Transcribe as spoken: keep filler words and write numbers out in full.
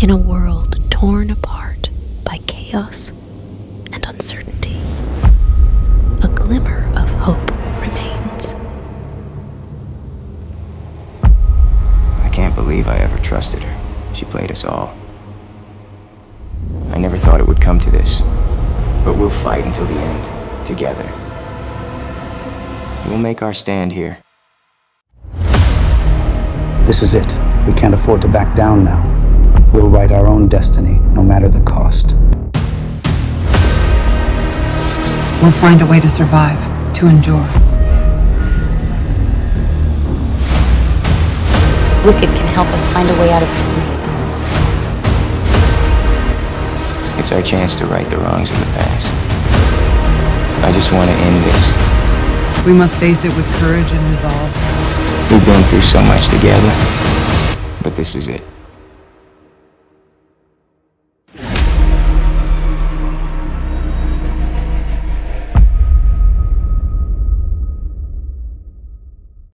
in a world torn apart by chaos and uncertainty, a glimmer of hope remains. I can't believe I ever trusted her. She played us all. I never thought it would come to this, but we'll fight until the end, together. We'll make our stand here. This is it. We can't afford to back down now. We'll write our own destiny, no matter the cost. We'll find a way to survive, to endure. Wicked can help us find a way out of this maze. It's our chance to right the wrongs of the past. I just want to end this. We must face it with courage and resolve. We've been through so much together, but this is it.